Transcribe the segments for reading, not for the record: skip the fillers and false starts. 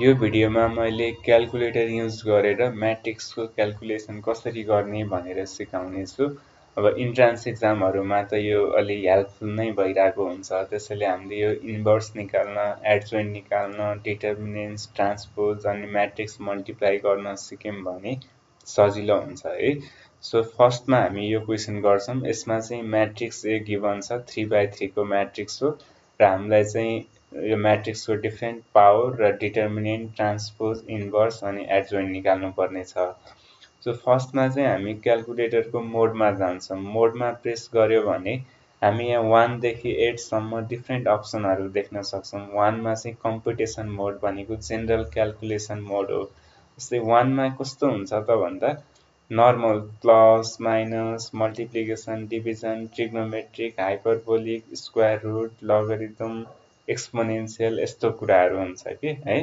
यो भिडियोमा मैले क्याल्कुलेटर युज गरेर म्याट्रिक्सको क्याल्कुलेसन कसरी गर्ने भनेर सिकाउने छु। अब इन्ट्रान्स एक्जामहरुमा त यो अलि हेल्पफुल नै भइराको हुन्छ, त्यसैले हामीले यो इन्भर्स निकाल्न, एडजोइन्ट निकाल्न, डिटर्मिनेन्ट्स, ट्रान्सपोज अनि म्याट्रिक्स मल्टिप्लाई गर्न सिक्यौं भने सजिलो हुन्छ है। सो फर्स्टमा हामी यो क्वेशन गर्छौं। यसमा चाहिँ म्याट्रिक्स ए गिवन छ, 3/3 को म्याट्रिक्स हो र हामीलाई चाहिँ यो म्याट्रिक्स को डिफरेंट पावर र डिटर्मिनेन्ट, ट्रान्सपोज, इन्भर्स अनि एडजोइन्ट निकाल्नु पर्ने छ। सो फर्स्ट मा चाहिँ हामी क्याल्कुलेटर को मोड मा जान्छौं। मोड मा प्रेस गर्यो भने हामी यहाँ 1 देखि 8 सम्म डिफरेंट अप्सनहरु देख्न सक्छौं। 1 मा चाहिँ कम्प्युटेसन मोड भनेको जनरल क्याल्कुलेसन मोड हो। जस्तै 1 मा कस्तो हुन्छ त भन्दा normal, plus, minus, multiplication, division, trigonometric, hyperbolic, square root, logarithm, exponential यस्तो कुराहरु हुन्छ के है।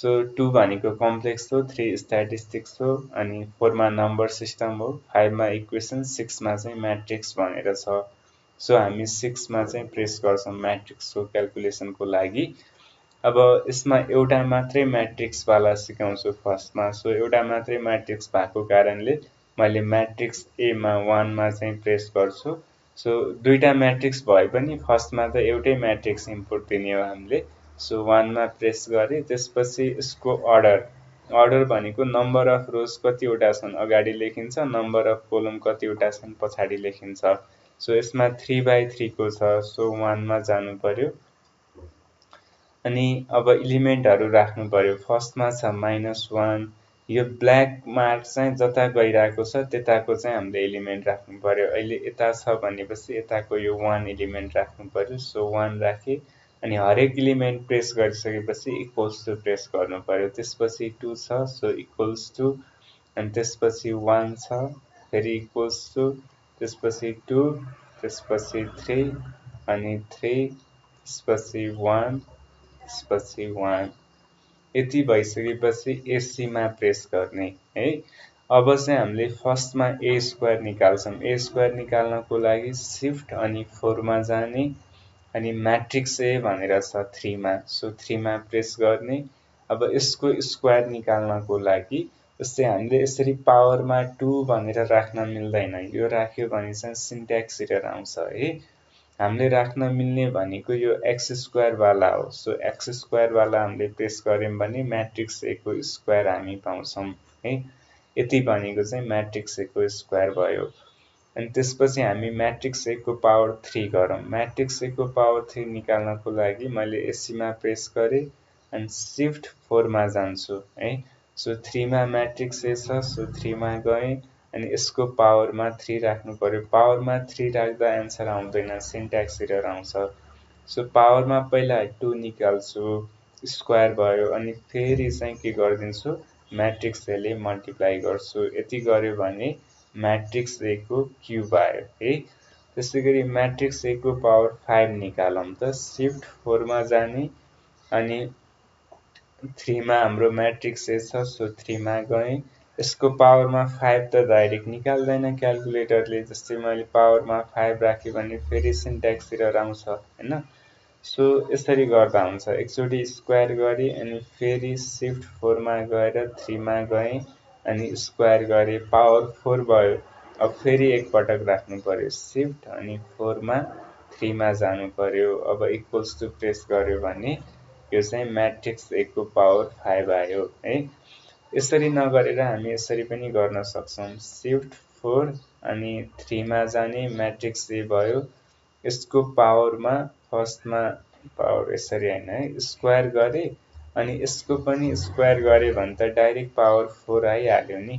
सो 2 भनेको कम्प्लेक्स हो, 3 स्टैटिस्टिक्स हो अनि 4 मा नम्बर सिस्टम हो, 5 मा इक्वेसन, 6 मा चाहिँ म्याट्रिक्स भनेर छ। सो हामी 6 मा चाहिँ प्रेस गर्छौं म्याट्रिक्स को क्याल्कुलेसन को लागि। अब यसमा एउटा मात्रै म्याट्रिक्स वाला सिकाउँछु फर्स्ट मा। सो एउटा मात्रै म्याट्रिक्स भएको कारणले मैले म्याट्रिक्स ए मा 1 मा चाहिँ प्रेस गर्छु। सो दुईटा म्याट्रिक्स भए पनि फर्स्ट मा त एउटै म्याट्रिक्स इनपुट दिने हो हामीले। सो 1 मा प्रेस गरे त्यसपछि यसको अर्डर भनेको नम्बर अफ रोज कतिवटा छन् अगाडि लेखिन्छ, नम्बर अफ कोलम कतिवटा छन् पछाडि लेखिन्छ। सो यसमा 3/3 को छ, सो 1 मा जानु पर्यो अनि अब एलिमेन्टहरु राख्नु पर्यो। फर्स्ट मा छ -1, यो ब्ल्याक मार्क चाहिँ जता गइराको छ त्यताको चाहिँ हामीले एलिमेन्ट राख्नु पर्यो। अहिले यता छ भनेपछि यताको यो 1 एलिमेन्ट राख्नु पर्यो। सो 1 राखे अनि हरेक एलिमेन्ट प्रेस गरिसकेपछि इक्वल्स टु प्रेस गर्नु पर्यो। त्यसपछि 2 छ, सो इक्वल्स टु, अनि त्यसपछि 1 छ फेरि इक्वल्स टु, त्यसपछि 2, त्यसपछि 3 अनि 3, त्यसपछि 1, त्यसपछि 1। यति भइसकेपछि एसी मा प्रेस गर्ने है। अब चाहिँ हामीले फर्स्ट मा ए स्क्वायर निकाल्छौं। ए स्क्वायर निकाल्नको लागि शिफ्ट अनि 4 मा जाने अनि म्याट्रिक्स ए भनेर छ 3 मा। सो 3 मा प्रेस गर्ने। अब यसको स्क्वायर निकाल्नको लागि जस्तै हामीले यसरी पावर मा 2 भनेर राख्न मिल्दैन, यो राख्यो भने चाहिँ सिन्ट्याक्स एरर आउँछ है। हामीले राख्न मिल्ने भनेको यो x² वाला हो। सो x² वाला हामीले प्रेस गर्यौं भने म्याट्रिक्स ए को स्क्वायर हामी पाउँछौं है। यति भनेको चाहिँ म्याट्रिक्स ए को स्क्वायर भयो। अनि त्यसपछि हामी म्याट्रिक्स ए को पावर 3 गरौं। म्याट्रिक्स ए को पावर 3 निकाल्नको लागि मैले एसी मा प्रेस गरे अनि शिफ्ट 4 मा जान्छु है। सो 3 मा म्याट्रिक्स ए छ, सो 3 मा गए अनि यसको पावर मा 3 राख्नु पर्यो। पावर मा 3 राख्दा आन्सर आउँदैन, सिन्ट्याक्स एरर आउँछ। सो पावर मा पहिला 2 निकाल्छु, स्क्वायर भयो अनि फेरि चाहिँ के गर्दिन्छु म्याट्रिक्स ए ले मल्टिप्लाई गर्छु। यति गर्यो भने म्याट्रिक्स ए को क्यूब आयो है। त्यसैगरी म्याट्रिक्स ए को पावर 5 निकालौं त। शिफ्ट 4 मा जाने अनि 3 मा हाम्रो म्याट्रिक्स ए छ, सो 3 मा गए। यसको पावर मा 5 त डाइरेक्ट निकाल्दैन क्याल्कुलेटरले, जस्तै मैले पावर मा 5 राखे भने फेरि सिन्ट्याक्स एरर आउँछ हैन। सो यसरी गर्दा हुन्छ, एकचोटी स्क्वायर गरे अनि फेरि शिफ्ट 4 मा गएर 3 मा गए अनि स्क्वायर गरे, पावर 4 भयो। अब फेरि एक पटक राख्नु पर्यो, शिफ्ट अनि 4 मा 3 मा जानु पर्यो। अब इक्वल्स टु प्रेस गर्यो भने यो चाहिँ म्याट्रिक्स ए को पावर 5 आयो है। यसरी नगरेर हामी यसरी पनि गर्न सक्छौं, शिफ्ट 4 अनि 3 मा जाने म्याट्रिक्स ए भयो। यसको पावर मा फर्स्ट मा पावर यसरी हैन है, स्क्वायर गरे अनि यसको पनि स्क्वायर गरे भने त डाइरेक्ट पावर 4 आइहाल्यो नि।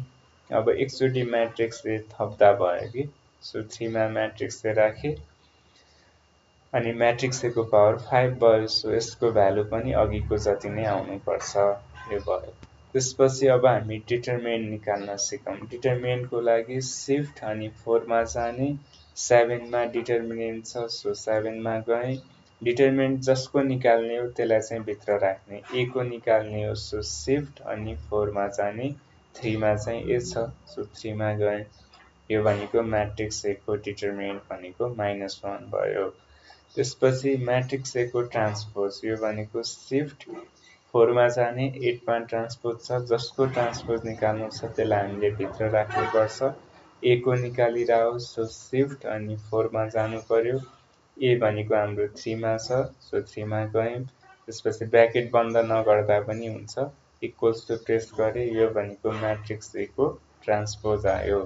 अब एकचोटी म्याट्रिक्स ए थप्दा भयो कि। सो 3 मा म्याट्रिक्स ए राखे अनि म्याट्रिक्स ए को पावर 5 भयो। सो यसको भ्यालु पनि अघिको जति नै आउनु पर्छ, यो भयो। त्यसपछि अब हामी डिटर्मिनेन्ट निकाल्न सिकौं। डिटर्मिनेन्ट को लागि शिफ्ट अनि 4 मा जाने, 7 मा डिटर्मिनेन्ट छ, सो 7 मा गए। डिटर्मिनेन्ट जसको निकाल्ने हो त्यसलाई चाहिँ भित्र राख्ने, ए को निकाल्ने हो सो शिफ्ट अनि 4 मा जाने, 3 मा चाहिँ ए छ, सो 3 मा गए। यो भनेको म्याट्रिक्स ए को डिटर्मिनेन्ट भनेको -1 भयो। त्यसपछि म्याट्रिक्स ए को ट्रान्सपोज, यो भनेको शिफ्ट 4 मा जाने 8 मा ट्रान्सपोज छ जसको ट्रान्सपोज निकाल्नु छ त्यसलाई हामीले भित्र राख्नु पर्छ a को निकालिराउ सो शिफ्ट अनि 4 मा जानु पर्यो a भनेको हाम्रो 3 मा छ सो 3 मा गयौं त्यसपछि ब्रैकेट बन्द नगर्दा पनि हुन्छ इक्वल्स टु प्रेस गरे यो भनेको म्याट्रिक्स a को ट्रान्सपोज आयो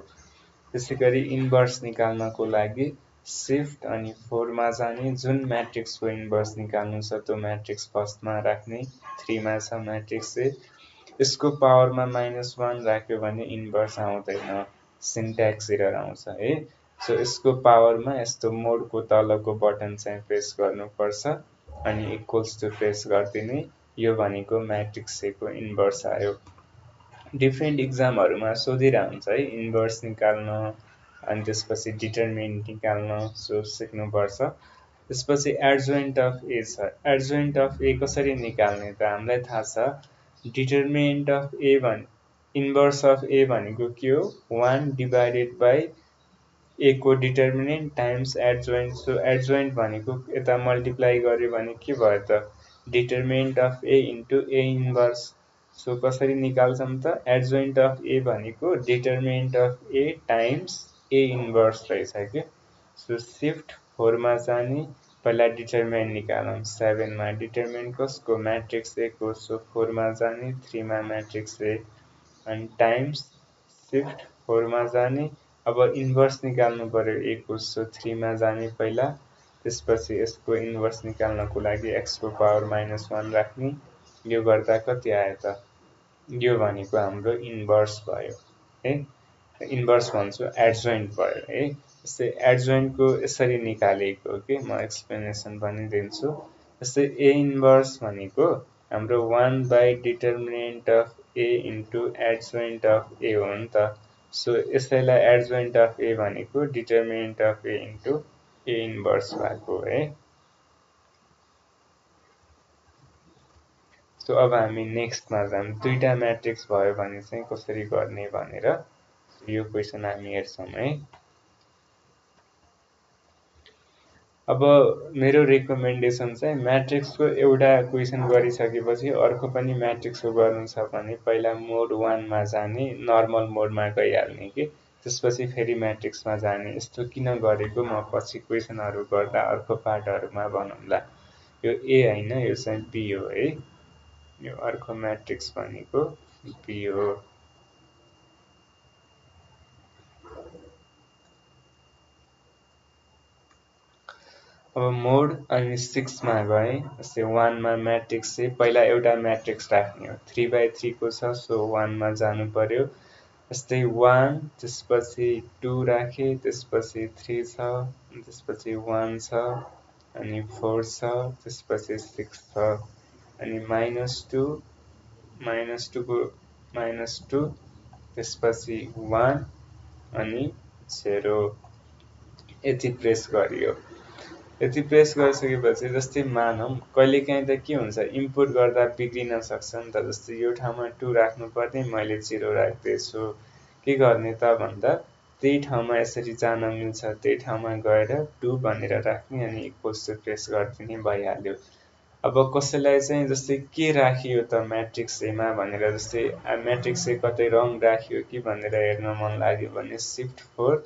त्यसैगरी इन्भर्स निकाल्नको लागि शिफ्ट अनि 4 मा जाने जुन म्याट्रिक्स को इन्भर्स निकाल्नु छ त्यो म्याट्रिक्स फर्स्ट मा राख्ने 3 मा छ म्याट्रिक्स a यसको पावर मा -1 राख्यो भने इन्भर्स आउँदैन syntax error आउँछ है सो यसको पावर मा यस्तो मोड को तलको बटन चाहिँ प्रेस गर्नु पर्छ अनि इक्वल्स टु प्रेस गर्दिने यो भनेको म्याट्रिक्स ए को इन्भर्स आयो डिफरेंट एग्जामहरुमा सोधिरा हुन्छ है इन्भर्स निकाल्न अनि त्यसपछि डिटरमिनेन्ट निकाल्न सो सिक्नु पर्छ त्यसपछि एडजोइन्ट अफ ए छ एडजोइन्ट अफ ए कसरी निकाल्ने त हामीलाई थाहा छ डिटरमिनेन्ट अफ ए भने inverse of a भनेको के हो 1 divided by a को determinant times adjoint so adjoint भनेको यता multiply गर्यो भने के भयो त determinant of a into a inverse so कसरी निकाल्छम त adjoint of a भनेको determinant of a times a inverse रहेछ के so shift 4 मा जाने पहिला determinant निकालौं 7 मा determinant कसको matrix a को so 4 मा जाने 3 मा matrix a and times shift 4 मा जाने अब इन्भर्स निकाल्नु पर्यो a को सो 3 मा जाने पहिला त्यसपछि यसको इन्भर्स निकाल्नको लागि x को पावर -1 राख्ने यो गर्दा कति आयो त यो भनेको हाम्रो इन्भर्स भयो है इन्भर्स भन्छु एडजॉइन्ट भयो है जस्तै एडजॉइन्ट को यसरी निकालेको के म एक्सप्लेनेसन पनि दिन्छु जस्तै a इन्भर्स भनेको हाम्रो 1 by determinant of a into adjoint of a हो नि त सो यसैलाई adjoint of a भनेको determinant of a into a inverse भएको है सो अब हामी नेक्स्ट मा जाम दुईटा म्याट्रिक्स भयो भने चाहिँ कसरी गर्ने भनेर यो क्वेशन हामी हेर्छौं है अब मेरो रिकमेन्डेसन चाहिँ म्याट्रिक्स को एउटा क्वेशन गरिसकेपछि अर्को पनि म्याट्रिक्स को गर्नु छ भने पहिला मोड 1 मा जाने नर्मल मोड मा गई हाल्ने के त्यसपछि फेरि म्याट्रिक्स मा जाने यस्तो किन गरेको म पछि क्वेशनहरु गर्दा अर्को पार्टहरुमा बनाउँला यो a हैन यो चाहिँ b हो है यो अर्को म्याट्रिक्स भनेको b हो अब मोड अनि 6 मा गए जस्तै 1 मा म्याट्रिक्स ए पहिला एउटा म्याट्रिक्स राख्ने हो 3/3 को छ सो 1 मा जानु पर्यो जस्तै 1 त्यसपछि 2 राखे त्यसपछि 3 छ त्यसपछि 1 छ अनि 4 छ त्यसपछि 6 छ अनि -2 को -2 त्यसपछि 1 अनि 0 यति प्रेस गरियो यति प्रेस गरिसकेपछि जस्तै मानौ कहिलेकाहीँ त के हुन्छ इनपुट गर्दा बिग्रिन सक्छ नि त जस्तै यो ठाउँमा 2 राख्नु पर्थे मैले 0 राख्थे सो के गर्ने त भन्दा त्यही ठाउँमा यसरी जान मिल्छ त्यही ठाउँमा गएर 2 भनेर राख्ने अनि इक्वल्स टु प्रेस गर्दिने भइहाल्यो अब कसैलाई चाहिँ जस्तै के राखियो त म्याट्रिक्स ए मा भनेर जस्तै म्याट्रिक्स ए कतै रङ राखियो कि भनेर हेर्न मन लाग्यो भने शिफ्ट 4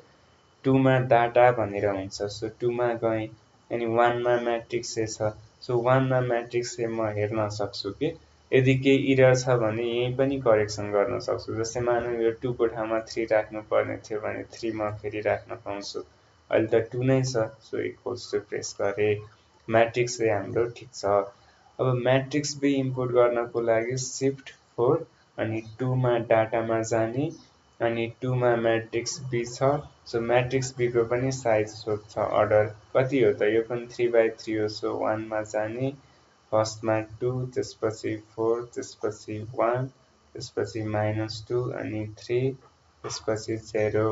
2 मा डाटा भनेर हुन्छ सो 2 मा गए अनि 1 मा म्याट्रिक्स ए छ सो 1 मा म्याट्रिक्स ए म हेर्न सक्छु के यदि केही एरर छ भने यही पनि करेक्सन गर्न सक्छु जस्तै मानौ यो 2 को ठाउँमा 3 राख्नु पर्ने थियो भने 3 म फेरि राख्न पाउँछु अहिले त 2 नै छ सो इक्वल्स टु प्रेस गरे म्याट्रिक्स ए हाम्रो ठीक छ अब म्याट्रिक्स बी इम्पोर्ट गर्नको लागि शिफ्ट 4 अनि 2 मा डाटामा जाने अनि 2 मा म्याट्रिक्स b छ सो म्याट्रिक्स b को पनि साइज सोध्छ अर्डर कति हो त यो पनि 3/3 हो सो 1 मा जाने फर्स्ट मा 2 त्यसपछि 4 त्यसपछि 1 त्यसपछि -2 अनि 3 त्यसपछि 0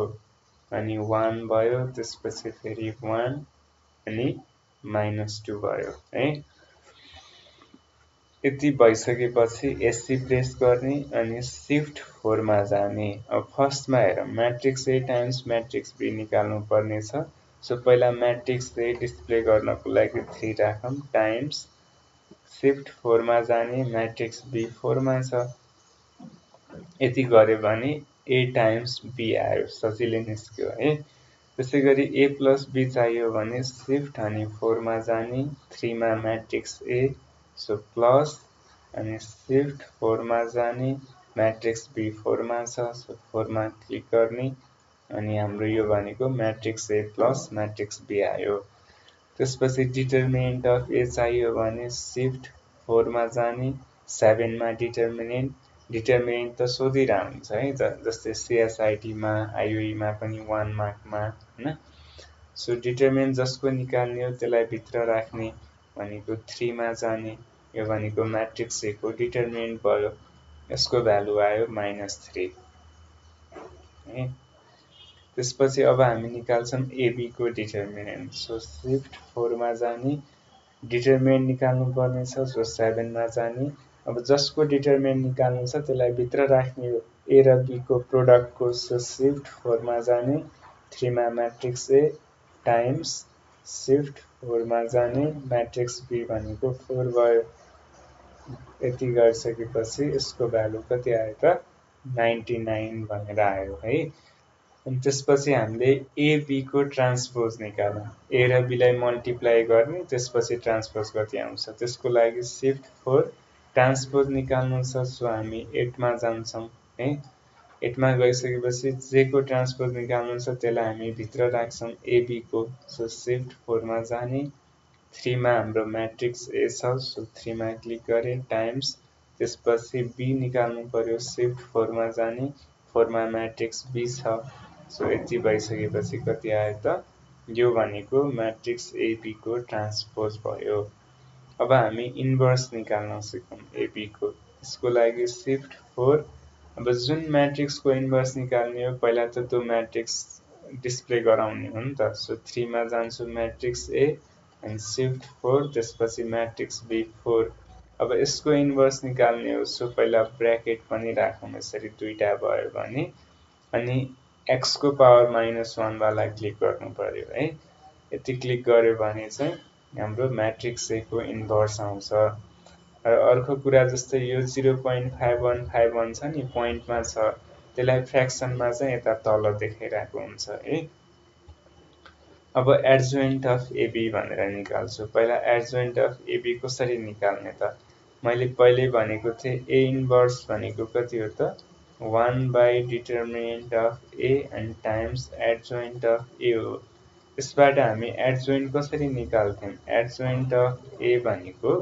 अनि 1 भयो त्यसपछि फेरि 1 अनि -2 भयो है यति भइसकेपछि एससी प्रेस गर्ने अनि शिफ्ट 4 मा जाने अब फर्स्ट मा हेरौं matrix A times matrix B निकाल्नु पर्ने छ सो पहिला म्याट्रिक्स ए डिस्प्ले गर्नको लागि 3 राखौं टाइम्स शिफ्ट फोरमा जाने मैट्रिक्स बी फोरमा छ यति गरे भने ए टाइम्स बी आयो सजिलै निस्क्यो है त्यसैगरी ए प्लस बी चाहियो भने शिफ्ट अनि फोरमा जाने 3 मा मैट्रिक्स ए सो प्लस अनि शिफ्ट फोरमा जाने मैट्रिक्स बी फोरमा छ सो फोरमा क्लिक गर्ने अनि हाम्रो यो भनेको matrix A plus matrix B आयो त्यसपछि डिटरमिनेन्ट अफ ए चाहियो भने शिफ्ट 4 मा जाने 7 मा डिटरमिनेन्ट त सोधिराम हुन्छ है जस्तै सीएसआईटी मा आईओई मा पनि 1 मार्क मा हैन सो डिटरमिनेन्ट जसको निकाल्ने हो त्यसलाई भित्र राख्ने भनेको 3 मा जाने यो भनेको मैट्रिक्स ए को डिटरमिनेन्ट भयो यसको भ्यालु आयो -3 है त्यसपछि अब हामी निकाल्छौं AB को डिटरमिनेन्ट सो शिफ्ट 4 मा जाने डिटरमिनेन्ट निकाल्नु पर्ने छ सो 7 मा जाने अब जसको डिटरमिनेन्ट निकाल्नु छ त्यसलाई भित्र राख्ने हो A र B को प्रोडक्ट को सो शिफ्ट 4 मा जाने 3 मा मैट्रिक्स A टाइम्स शिफ्ट 4 मा जाने मैट्रिक्स B भनेको 4 भयो यति गरिसकेपछि यसको भ्यालु कति आयो त 99 भनेर आयो है अनि त्यसपछि हामीले AB को ट्रान्सपोज निकाल्नु A र B लाई मल्टिप्लाई गर्ने त्यसपछि ट्रान्सपोज कति आउँछ त्यसको लागि शिफ्ट 4 ट्रान्सपोज निकाल्नु छ सो हामी 8 मा जान्छौं है 8 मा गइसकेपछि J को ट्रान्सपोज निकाल्नु छ त्यसलाई हामी भित्र राख्छौं AB को सो शिफ्ट 4 मा जाने 3 मा हाम्रो मैट्रिक्स A छ सो 3 मा क्लिक गरे टाइम्स त्यसपछि B निकाल्नु पर्यो शिफ्ट 4 मा जाने 4 मा मैट्रिक्स B छ सो यति भइसकेपछि कति आयो त यो भनेको मैट्रिक्स AB को ट्रान्सपोज भयो अब हामी इन्भर्स निकाल्न सिकौं AB को यसको लागि शिफ्ट 4 अब जुन मैट्रिक्स को इन्भर्स निकाल्ने हो पहिला त त्यो मैट्रिक्स डिस्प्ले गराउने हो नि त सो 3 मा जान्छु मैट्रिक्स A अनि शिफ्ट 4 त्यसपछि मैट्रिक्स B 4 अब यसको इन्भर्स निकाल्ने हो सो पहिला ब्रैकेट पनि राखौं यसरी दुईटा भयो भने अनि x को पावर -1 वाला क्लिक गर्नु पर्यो है यति क्लिक गर्यो भने चाहिँ हाम्रो मैट्रिक्स ए को इन्भर्स आउँछ र अर्को कुरा जस्तै यो 0.5151 छ नि प्वाइन्टमा छ त्यसलाई फ्र्याक्सनमा चाहिँ यता तल देखाइराको हुन्छ है अब एडजोइन्ट अफ AB भनेर निकाल्छु पहिला एडजोइन्ट अफ AB कसरी निकाल्ने त मैले पहिले भनेको थिए A इन्भर्स भनेको कति हो त 1 by determinant of A and times adjoint of A हो यसबाट हामी adjoint कसरी निकाल्थ्यौं adjoint of A भनेको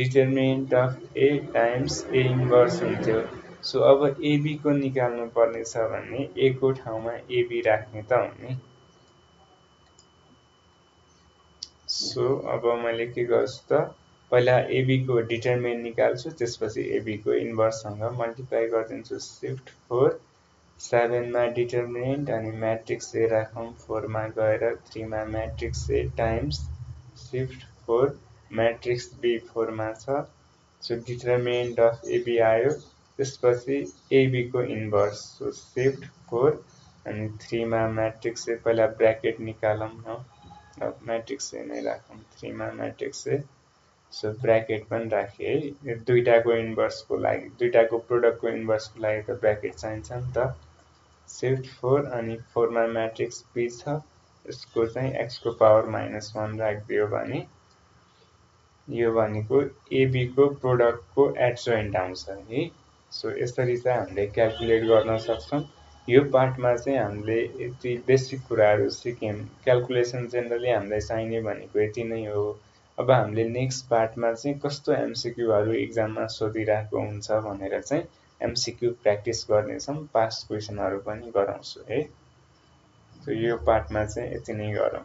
determinant of A times A inverse हुन्थ्यो सो अब AB को निकाल्नु पर्ने छ भने A को ठाउँमा AB राख्ने त हुने सो अब मैले के गर्छु त पहिला AB को डिटरमिनेन्ट निकाल्छु त्यसपछि AB को इन्भर्स सँग मल्टिप्लाई गर्दिन्छु शिफ्ट 4 7 मा डिटरमिनेन्ट अनि मैट्रिक्स A राखौं 4 मा गएर 3 मा matrix A times shift 4 matrix B 4 मा छ सो डिटरमिनेन्ट अफ AB आयो त्यसपछि AB को इन्भर्स सो शिफ्ट 4 अनि 3 मा मैट्रिक्स A पहिला ब्रैकेट निकालौं न अब मैट्रिक्स A नै राखौं 3 मा मैट्रिक्स A सो ब्रैकेट पनि राखे है दुईटा को इन्भर्स को लागि दुईटा को प्रोडक्ट को इन्भर्स को लागि त ब्रैकेट चाहिन्छ नि त शिफ्ट 4 अनि 4 मा मैट्रिक्स B छ यसको चाहिँ x को पावर -1 राख्दियो भने यो भनेको AB को प्रोडक्ट को एडजोइन्ट आउँछ है सो यसरी चाहिँ हामीले क्याल्कुलेट गर्न सक्छौं यो पार्टमा चाहिँ हामीले यति बेसिक कुराहरु सिक्यौं क्याल्कुलेसन जनरली हामीलाई चाहिने भनेको यति नै हो अब हामीले नेक्स्ट पार्टमा चाहिँ कस्तो एमसीक्यूहरु एक्जाममा सोधिराको हुन्छ भनेर चाहिँ एमसीक्यू प्र्याक्टिस गर्नेछौं पास्ट क्वेशनहरु पनि गराउँछु है सो यो पार्टमा चाहिँ यति नै गरौँ